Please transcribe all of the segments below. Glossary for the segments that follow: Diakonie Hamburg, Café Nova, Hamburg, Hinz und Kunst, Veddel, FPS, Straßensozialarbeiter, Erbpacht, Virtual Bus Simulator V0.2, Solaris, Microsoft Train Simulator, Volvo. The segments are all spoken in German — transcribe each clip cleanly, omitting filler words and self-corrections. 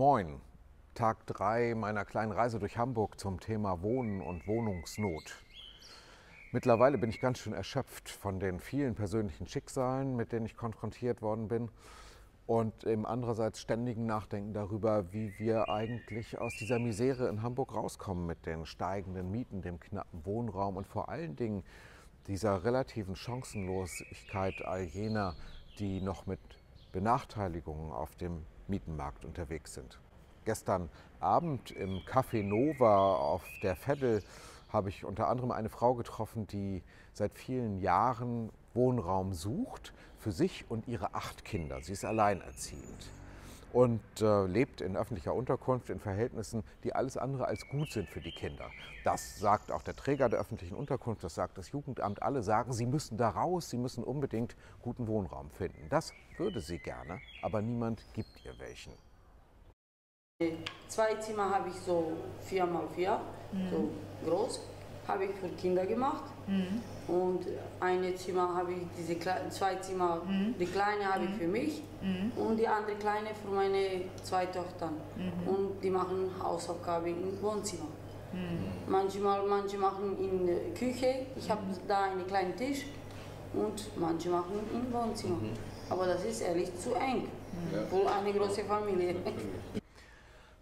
Moin, Tag 3 meiner kleinen Reise durch Hamburg zum Thema Wohnen und Wohnungsnot. Mittlerweile bin ich ganz schön erschöpft von den vielen persönlichen Schicksalen, mit denen ich konfrontiert worden bin und im andererseits ständigen Nachdenken darüber, wie wir eigentlich aus dieser Misere in Hamburg rauskommen mit den steigenden Mieten, dem knappen Wohnraum und vor allen Dingen dieser relativen Chancenlosigkeit all jener, die noch mit Benachteiligungen auf dem Mietenmarkt unterwegs sind. Gestern Abend im Café Nova auf der Veddel habe ich unter anderem eine Frau getroffen, die seit vielen Jahren Wohnraum sucht für sich und ihre 8 Kinder. Sie ist alleinerziehend und lebt in öffentlicher Unterkunft in Verhältnissen, die alles andere als gut sind für die Kinder. Das sagt auch der Träger der öffentlichen Unterkunft, das sagt das Jugendamt. Alle sagen, sie müssen da raus, sie müssen unbedingt guten Wohnraum finden. Das würde sie gerne, aber niemand gibt ihr welchen. 2 Zimmer habe ich so 4x4, so groß, habe ich für Kinder gemacht. Und ein Zimmer habe ich, 2 Zimmer, die kleine habe ich für mich und die andere kleine für meine 2 Töchter. Und die machen Hausaufgaben im Wohnzimmer. Manche machen in der Küche, ich habe da einen kleinen Tisch und manche machen im Wohnzimmer. Aber das ist ehrlich zu eng, wohl eine große Familie.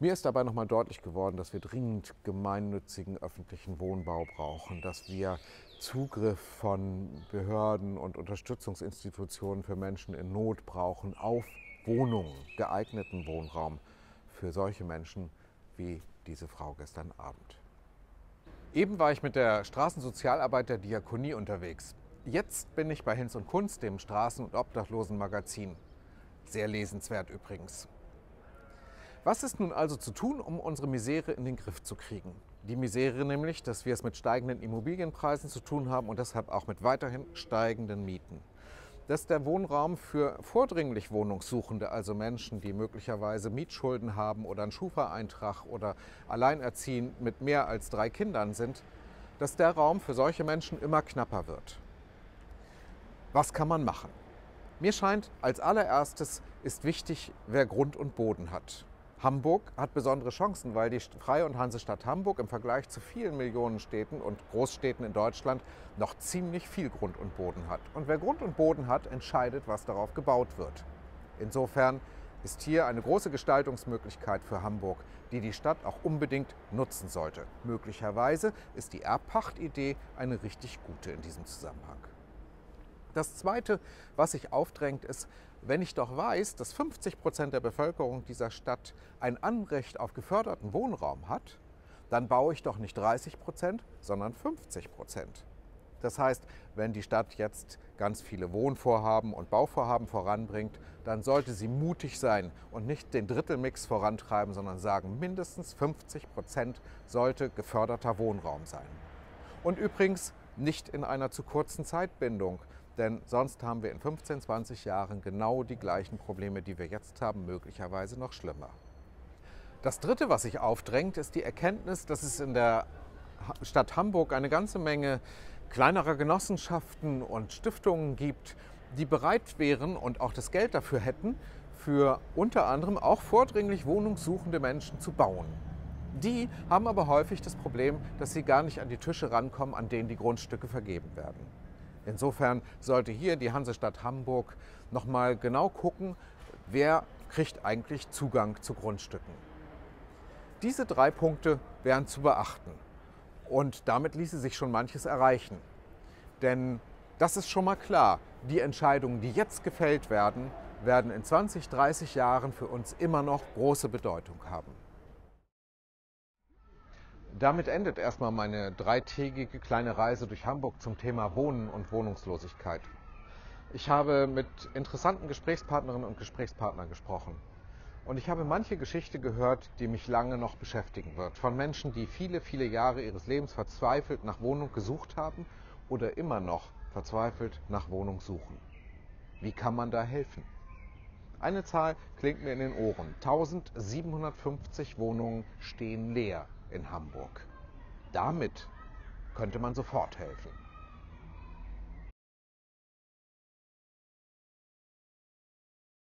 Mir ist dabei nochmal deutlich geworden, dass wir dringend gemeinnützigen öffentlichen Wohnbau brauchen, dass wir Zugriff von Behörden und Unterstützungsinstitutionen für Menschen in Not brauchen auf Wohnungen, geeigneten Wohnraum für solche Menschen wie diese Frau gestern Abend. Eben war ich mit der Straßensozialarbeit der Diakonie unterwegs. Jetzt bin ich bei Hinz und Kunst, dem Straßen- und Obdachlosenmagazin. Sehr lesenswert übrigens. Was ist nun also zu tun, um unsere Misere in den Griff zu kriegen? Die Misere nämlich, dass wir es mit steigenden Immobilienpreisen zu tun haben und deshalb auch mit weiterhin steigenden Mieten. Dass der Wohnraum für vordringlich Wohnungssuchende, also Menschen, die möglicherweise Mietschulden haben oder einen Schufa-Eintrag oder alleinerziehend mit mehr als 3 Kindern sind, dass der Raum für solche Menschen immer knapper wird. Was kann man machen? Mir scheint, als allererstes ist wichtig, wer Grund und Boden hat. Hamburg hat besondere Chancen, weil die Freie und Hansestadt Hamburg im Vergleich zu vielen Millionenstädten und Großstädten in Deutschland noch ziemlich viel Grund und Boden hat. Und wer Grund und Boden hat, entscheidet, was darauf gebaut wird. Insofern ist hier eine große Gestaltungsmöglichkeit für Hamburg, die die Stadt auch unbedingt nutzen sollte. Möglicherweise ist die Erbpachtidee eine richtig gute in diesem Zusammenhang. Das Zweite, was sich aufdrängt, ist, wenn ich doch weiß, dass 50% der Bevölkerung dieser Stadt ein Anrecht auf geförderten Wohnraum hat, dann baue ich doch nicht 30%, sondern 50%. Das heißt, wenn die Stadt jetzt ganz viele Wohnvorhaben und Bauvorhaben voranbringt, dann sollte sie mutig sein und nicht den Drittelmix vorantreiben, sondern sagen, mindestens 50% sollte geförderter Wohnraum sein. Und übrigens nicht in einer zu kurzen Zeitbindung. Denn sonst haben wir in 15, 20 Jahren genau die gleichen Probleme, die wir jetzt haben, möglicherweise noch schlimmer. Das Dritte, was sich aufdrängt, ist die Erkenntnis, dass es in der Stadt Hamburg eine ganze Menge kleinerer Genossenschaften und Stiftungen gibt, die bereit wären und auch das Geld dafür hätten, für unter anderem auch vordringlich wohnungssuchende Menschen zu bauen. Die haben aber häufig das Problem, dass sie gar nicht an die Tische rankommen, an denen die Grundstücke vergeben werden. Insofern sollte hier die Hansestadt Hamburg noch mal genau gucken, wer kriegt eigentlich Zugang zu Grundstücken. Diese 3 Punkte wären zu beachten und damit ließe sich schon manches erreichen. Denn das ist schon mal klar, die Entscheidungen, die jetzt gefällt werden, werden in 20, 30 Jahren für uns immer noch große Bedeutung haben. Damit endet erstmal meine 3-tägige kleine Reise durch Hamburg zum Thema Wohnen und Wohnungslosigkeit. Ich habe mit interessanten Gesprächspartnerinnen und Gesprächspartnern gesprochen. Und ich habe manche Geschichte gehört, die mich lange noch beschäftigen wird. Von Menschen, die viele, viele Jahre ihres Lebens verzweifelt nach Wohnung gesucht haben oder immer noch verzweifelt nach Wohnung suchen. Wie kann man da helfen? Eine Zahl klingt mir in den Ohren. 1750 Wohnungen stehen leer in Hamburg. Damit könnte man sofort helfen.